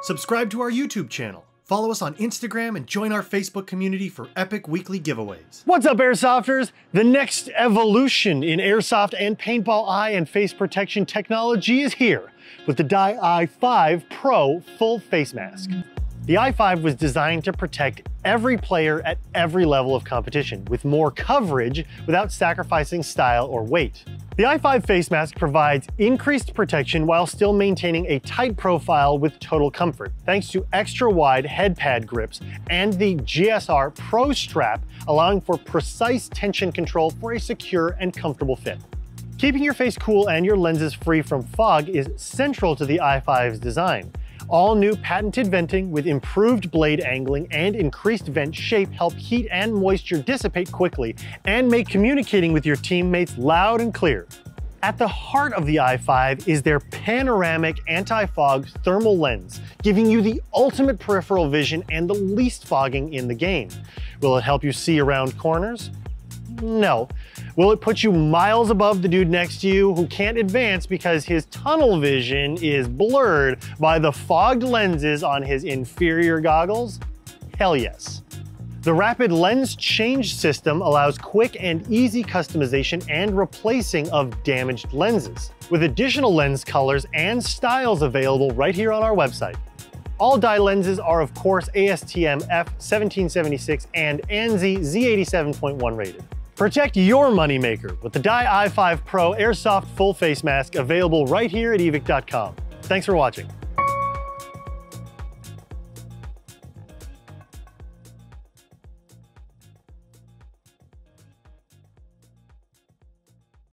Subscribe to our YouTube channel, follow us on Instagram, and join our Facebook community for epic weekly giveaways. What's up, Airsofters? The next evolution in airsoft and paintball eye and face protection technology is here with the Dye i5 Pro full face mask. The i5 was designed to protect every player at every level of competition with more coverage without sacrificing style or weight. The i5 face mask provides increased protection while still maintaining a tight profile with total comfort, thanks to extra wide head pad grips and the GSR Pro strap, allowing for precise tension control for a secure and comfortable fit. Keeping your face cool and your lenses free from fog is central to the i5's design. All new patented venting with improved blade angling and increased vent shape help heat and moisture dissipate quickly and make communicating with your teammates loud and clear. At the heart of the i5 is their panoramic anti-fog thermal lens, giving you the ultimate peripheral vision and the least fogging in the game. Will it help you see around corners? No. Will it put you miles above the dude next to you who can't advance because his tunnel vision is blurred by the fogged lenses on his inferior goggles? Hell yes. The rapid lens change system allows quick and easy customization and replacing of damaged lenses, with additional lens colors and styles available right here on our website. All Dye lenses are, of course, ASTM F1776 and ANSI Z87.1 rated. Protect your moneymaker with the Dye i5 Pro Airsoft Full Face Mask, available right here at Evike.com. Thanks for watching.